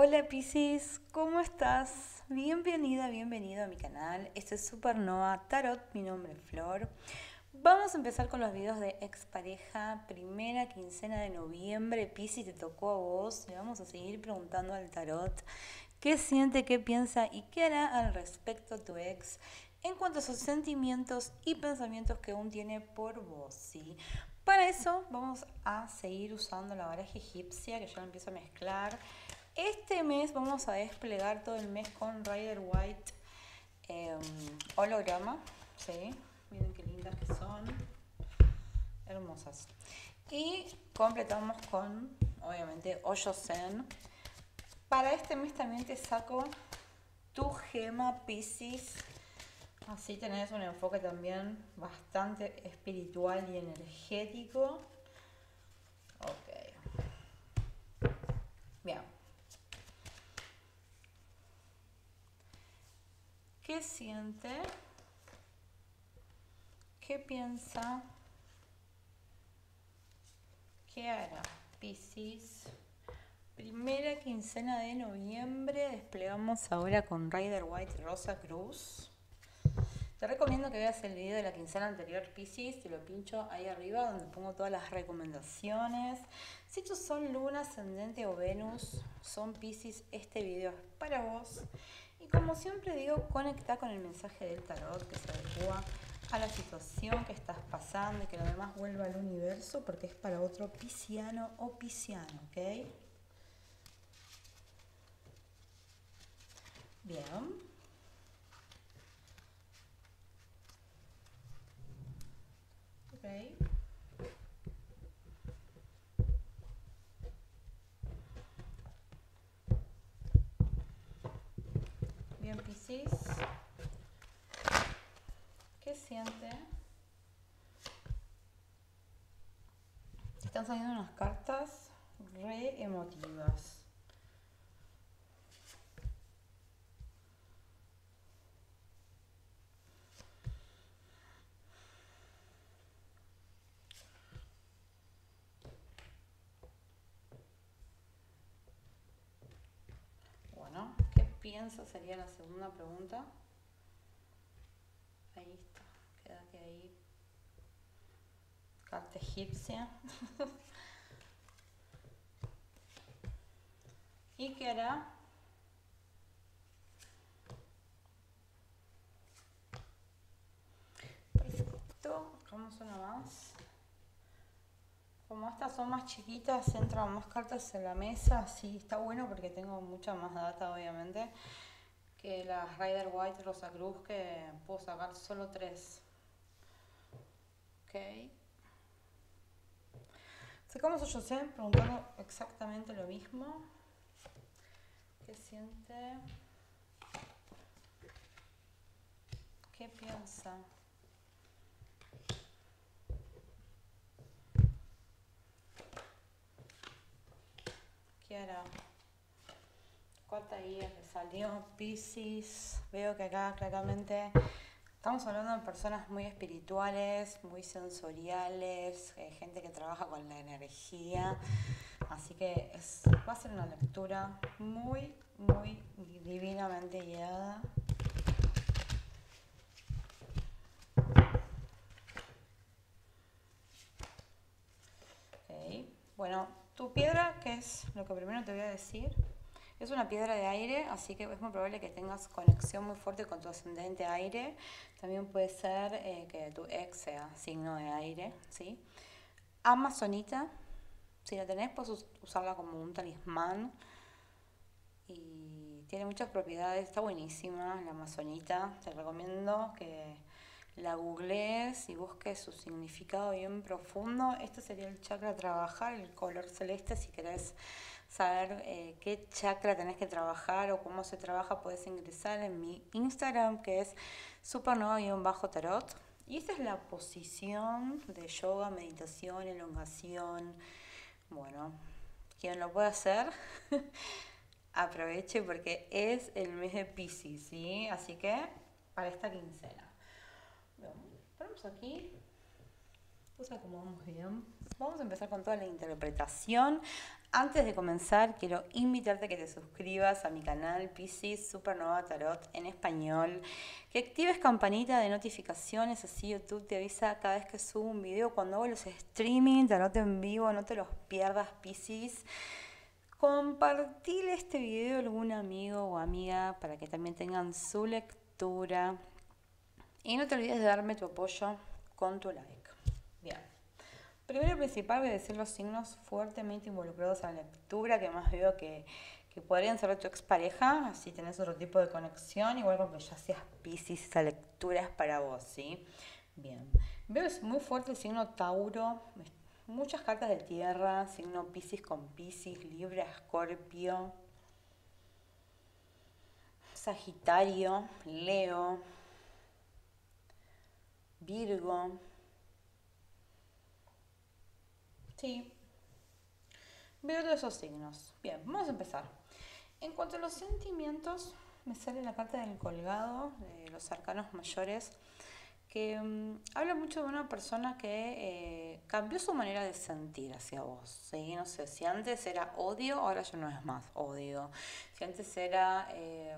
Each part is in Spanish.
Hola Piscis, ¿cómo estás? Bienvenida, bienvenido a mi canal. Este es Supernova Tarot, mi nombre es Flor. Vamos a empezar con los videos de expareja, primera quincena de noviembre. Piscis, te tocó a vos. Le vamos a seguir preguntando al tarot qué siente, qué piensa y qué hará al respecto a tu ex en cuanto a sus sentimientos y pensamientos que aún tiene por vos, ¿sí? Para eso vamos a seguir usando la baraja egipcia, que ya la empiezo a mezclar. Este mes vamos a desplegar todo el mes con Rider-Waite holograma, ¿sí? Miren qué lindas que son, hermosas. Y completamos con, obviamente, Osho Zen. Para este mes también te saco tu gema Piscis. Así tenés un enfoque también bastante espiritual y energético. Ok. Bien. ¿Qué siente? ¿Qué piensa? ¿Qué hará? Piscis. Primera quincena de noviembre. Desplegamos ahora con Rider-Waite Rosa Cruz. Te recomiendo que veas el video de la quincena anterior, Piscis. Te lo pincho ahí arriba donde pongo todas las recomendaciones. Si tu sol, luna, ascendente o Venus son Piscis, este video es para vos. Y como siempre digo, conecta con el mensaje del tarot que se adecua a la situación que estás pasando y que lo demás vuelva al universo porque es para otro pisciano o pisciano, ¿ok? Bien. Ok. Bien, Piscis, ¿qué siente? Están saliendo unas cartas re emotivas. Piensa sería la segunda pregunta. Ahí está, quédate ahí. Carta egipcia. ¿Y qué hará? Perfecto, vamos una más. Como estas son más chiquitas, entran más cartas en la mesa. Sí, está bueno porque tengo mucha más data, obviamente, que las Rider-Waite Rosa Cruz, que puedo sacar solo 3. Ok. Sacamos Osho Zen preguntando exactamente lo mismo. ¿Qué siente? ¿Qué piensa? ¿Qué hará? ¿Cuántas guías le salió? Piscis. Veo que acá claramente estamos hablando de personas muy espirituales, muy sensoriales, gente que trabaja con la energía. Así que va a ser una lectura muy, muy divinamente guiada. Okay. Bueno. Tu piedra, que es lo que primero te voy a decir, es una piedra de aire, así que es muy probable que tengas conexión muy fuerte con tu ascendente aire. También puede ser que tu ex sea signo de aire, ¿sí? Amazonita, si la tenés, puedes usarla como un talismán. Y tiene muchas propiedades, está buenísima la amazonita. Te recomiendo que la googlees y busques su significado bien profundo. Este sería el chakra a trabajar, el color celeste. Si querés saber qué chakra tenés que trabajar o cómo se trabaja, podés ingresar en mi Instagram, que es supernova-tarot. Y esta es la posición de yoga, meditación, elongación. Bueno, quien lo puede hacer, aproveche porque es el mes de Piscis, ¿sí? Así que para esta quincena. Ponemos aquí, nos acomodamos bien. Vamos a empezar con toda la interpretación. Antes de comenzar, quiero invitarte a que te suscribas a mi canal Piscis Supernova Tarot en español, que actives campanita de notificaciones, así YouTube te avisa cada vez que subo un video. Cuando hago los streaming, tarot en vivo, no te los pierdas, Piscis. Compartir este video a algún amigo o amiga para que también tengan su lectura. Y no te olvides de darme tu apoyo con tu like. Bien. Primero y principal voy a decir los signos fuertemente involucrados a la lectura, que más veo que podrían ser de tu expareja, así tenés otro tipo de conexión, igual con que ya seas Piscis, esa lectura es para vos, ¿sí? Bien. Veo muy fuerte el signo Tauro. Muchas cartas de tierra, signo Piscis con Piscis, Libra, Escorpio, Sagitario, Leo, Virgo. Sí, veo todos esos signos. Bien, vamos a empezar. En cuanto a los sentimientos, me sale la carta del colgado, de los arcanos mayores, que habla mucho de una persona que cambió su manera de sentir hacia vos, ¿sí? No sé, si antes era odio, ahora ya no es más odio. Si antes era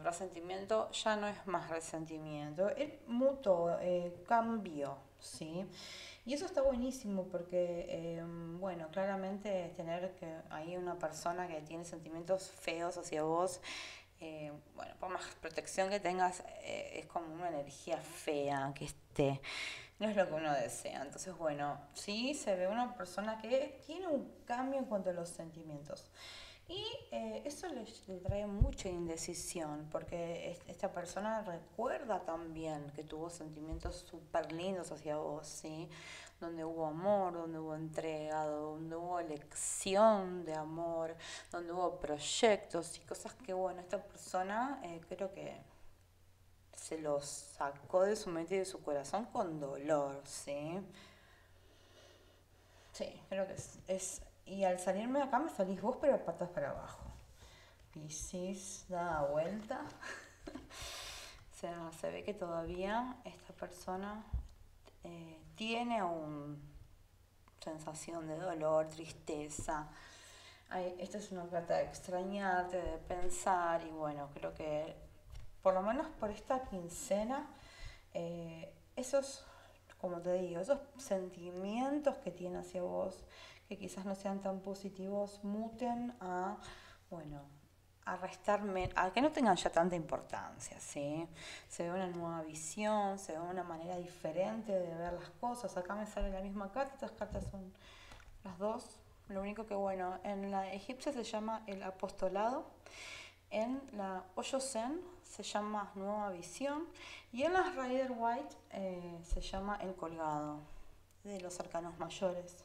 resentimiento, ya no es más resentimiento. Él mutó, cambió, ¿sí? Y eso está buenísimo porque, bueno, claramente tener que ahí una persona que tiene sentimientos feos hacia vos, bueno, por más protección que tengas, es como una energía fea que esté. No es lo que uno desea. Entonces, bueno, sí se ve una persona que tiene un cambio en cuanto a los sentimientos. Y eso le trae mucha indecisión, porque esta persona recuerda también que tuvo sentimientos súper lindos hacia vos, ¿sí? Donde hubo amor, donde hubo entrega, donde hubo elección de amor, donde hubo proyectos y cosas que, bueno, esta persona creo que se los sacó de su mente y de su corazón con dolor, ¿sí? Sí, creo que es y al salirme de acá me salís vos, pero patas para abajo. Piscis, da vuelta. O sea, se ve que todavía esta persona tiene aún sensación de dolor, tristeza. Ay, esta es una carta de extrañarte, de pensar. Y bueno, creo que por lo menos por esta quincena, esos, como te digo, esos sentimientos que tiene hacia vos, que quizás no sean tan positivos, muten a, bueno, a restarme, a que no tengan ya tanta importancia, ¿sí? Se ve una nueva visión, se ve una manera diferente de ver las cosas. Acá me sale la misma carta, estas cartas son las dos. Lo único que, bueno, en la egipcia se llama el apostolado, en la Osho Zen se llama nueva visión y en las Rider-Waite se llama el colgado de los arcanos mayores.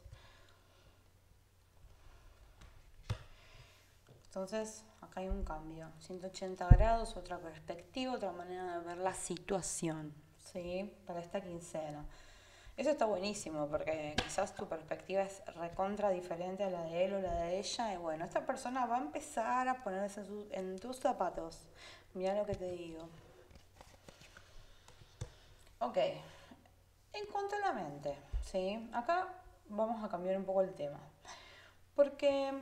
Entonces, acá hay un cambio, 180 grados, otra perspectiva, otra manera de ver la situación, ¿sí? Para esta quincena. Eso está buenísimo porque quizás tu perspectiva es recontra diferente a la de él o la de ella. Y bueno, esta persona va a empezar a ponerse en tus zapatos. Mirá lo que te digo. Ok, en cuanto a la mente, ¿sí? Acá vamos a cambiar un poco el tema. Porque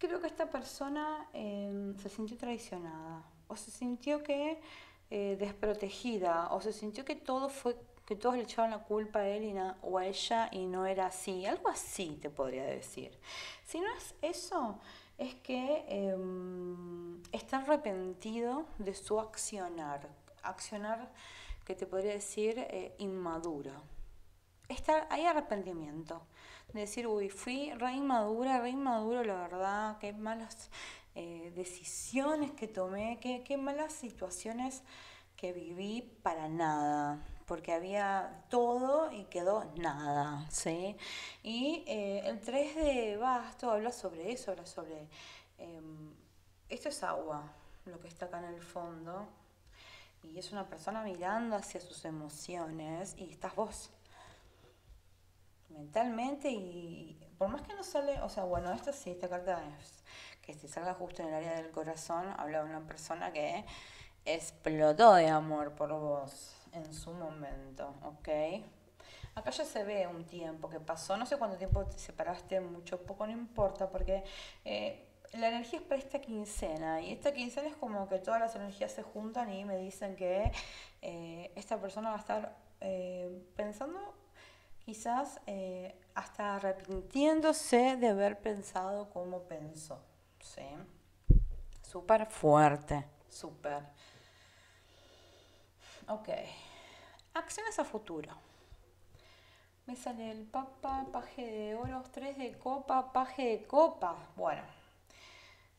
creo que esta persona se sintió traicionada, o se sintió que desprotegida, o se sintió que todo fue, que todos le echaban la culpa a él o a ella y no era así. Algo así te podría decir. Si no es eso, es que está arrepentido de su accionar. Accionar que te podría decir inmaduro. Hay arrepentimiento. De decir, uy, fui re inmaduro, la verdad, qué malas decisiones que tomé, qué malas situaciones que viví para nada, porque había todo y quedó nada, ¿sí? Y el 3 de basto habla sobre eso, habla sobre, esto es agua, lo que está acá en el fondo, y es una persona mirando hacia sus emociones, y estás vos, mentalmente, y por más que no sale, o sea, bueno, esta sí, esta carta es que si salga justo en el área del corazón, habla de una persona que explotó de amor por vos en su momento, ¿ok? Acá ya se ve un tiempo que pasó, no sé cuánto tiempo te separaste, mucho, poco, no importa, porque la energía es para esta quincena, y esta quincena es como que todas las energías se juntan y me dicen que esta persona va a estar pensando, quizás hasta arrepintiéndose de haber pensado como pensó, ¿sí? Súper fuerte, súper. Ok, acciones a futuro. Me sale el papa, paje de oros, 3 de copa, paje de copa. Bueno,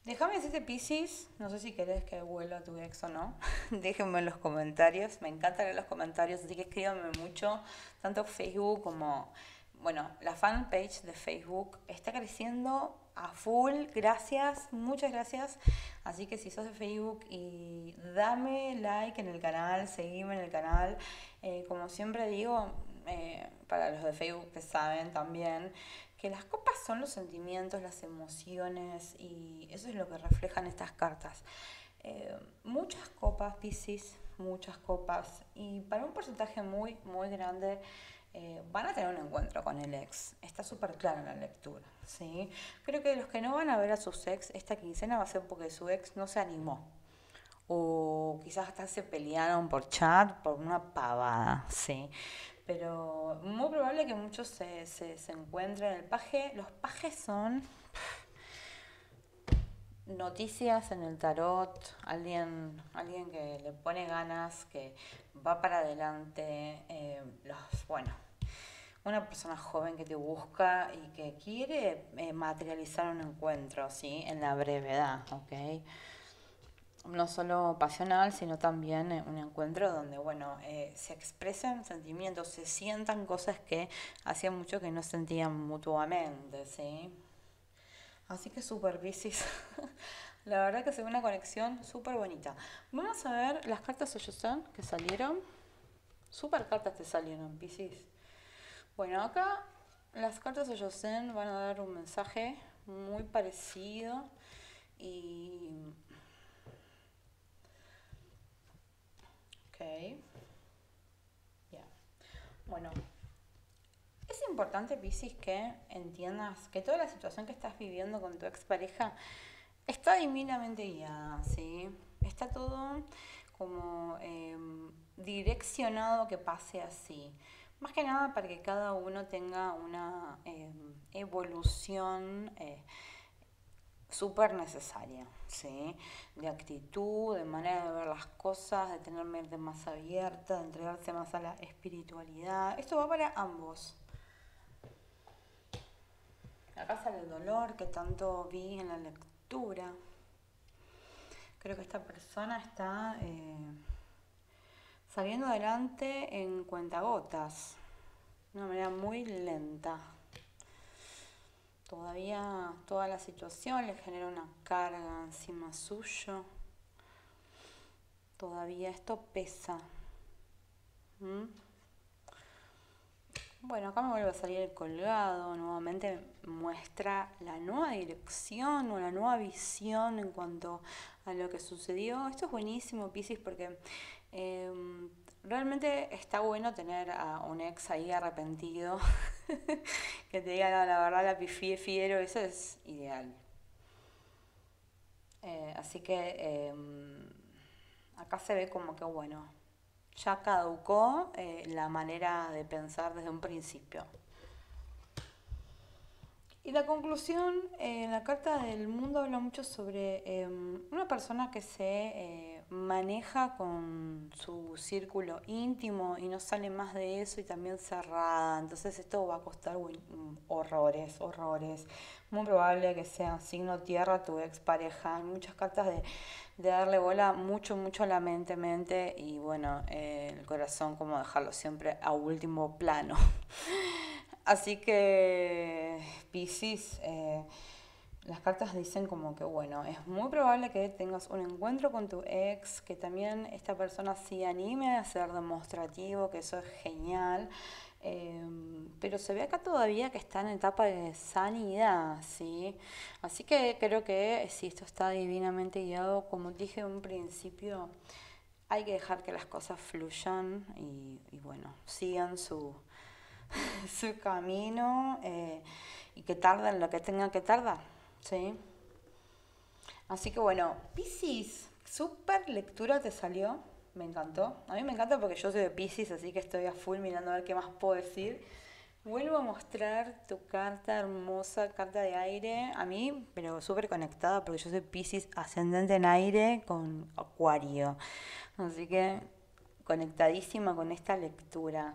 déjame decirte, Piscis, no sé si querés que vuelva a tu ex o no. Déjenme en los comentarios, me encanta leer los comentarios, así que escríbanme mucho, tanto Facebook como, bueno, la fanpage de Facebook está creciendo a full, gracias, muchas gracias. Así que si sos de Facebook, y dame like en el canal, seguime en el canal. Como siempre digo, para los de Facebook que saben también, que las copas son los sentimientos, las emociones, y eso es lo que reflejan estas cartas. Muchas copas, Piscis, muchas copas, y para un porcentaje muy, muy grande van a tener un encuentro con el ex. Está súper claro en la lectura, ¿sí? Creo que los que no van a ver a sus ex esta quincena va a ser porque su ex no se animó, o quizás hasta se pelearon por chat, por una pavada, ¿sí? Pero muy probable que muchos se encuentren en el paje. Los pajes son noticias en el tarot, alguien que le pone ganas, que va para adelante, bueno, una persona joven que te busca y que quiere materializar un encuentro, ¿sí? En la brevedad, ¿ok? No solo pasional, sino también un encuentro donde, bueno, se expresan sentimientos, se sientan cosas que hacía mucho que no sentían mutuamente, ¿sí? Así que súper, Piscis. La verdad que se ve una conexión súper bonita. Vamos a ver las cartas Osho Zen que salieron. Súper cartas te salieron, Piscis. Bueno, acá las cartas Osho Zen van a dar un mensaje muy parecido. Y... ok. Yeah. Bueno. Es importante, Piscis, que entiendas que toda la situación que estás viviendo con tu expareja está divinamente guiada, ¿sí? Está todo como direccionado a que pase así. Más que nada para que cada uno tenga una evolución súper necesaria, ¿sí? De actitud, de manera de ver las cosas, de tener mente más abierta, de entregarse más a la espiritualidad. Esto va para ambos. Acá sale el dolor que tanto vi en la lectura. Creo que esta persona está saliendo adelante en cuentagotas, de una manera muy lenta. Todavía toda la situación le genera una carga encima suyo. Todavía esto pesa. Bueno, acá me vuelve a salir el colgado, nuevamente muestra la nueva dirección o la nueva visión en cuanto a lo que sucedió. Esto es buenísimo, Piscis, porque realmente está bueno tener a un ex ahí arrepentido, que te diga, no, la verdad la pifié fiero, eso es ideal. Así que acá se ve como que, bueno, ya caducó la manera de pensar desde un principio. Y la conclusión, la carta del mundo habla mucho sobre una persona que se maneja con su círculo íntimo y no sale más de eso, y también cerrada. Entonces esto va a costar horrores, horrores. Muy probable que sea signo tierra tu expareja. Hay muchas cartas de darle bola mucho, mucho a la mente, y bueno, el corazón, como dejarlo siempre a último plano. Así que, Piscis, las cartas dicen como que, bueno, es muy probable que tengas un encuentro con tu ex, que también esta persona sí anime a ser demostrativo, que eso es genial. Pero se ve acá todavía que está en etapa de sanidad, ¿sí? Así que creo que si esto está divinamente guiado, como dije en un principio, hay que dejar que las cosas fluyan y bueno, sigan su su camino y que tarden lo que tengan que tardar, ¿sí? Así que bueno, Piscis, súper lectura te salió, me encantó. A mí me encanta porque yo soy de Piscis, así que estoy a full mirando a ver qué más puedo decir. Vuelvo a mostrar tu carta hermosa, carta de aire, a mí, pero súper conectada porque yo soy Piscis ascendente en aire con Acuario. Así que conectadísima con esta lectura.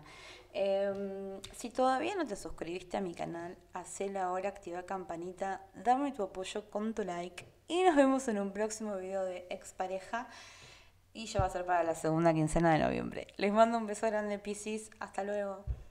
Si todavía no te suscribiste a mi canal, hacelo ahora, activa campanita, dame tu apoyo con tu like y nos vemos en un próximo video de Expareja y ya va a ser para la segunda quincena de noviembre. Les mando un beso grande, Piscis, hasta luego.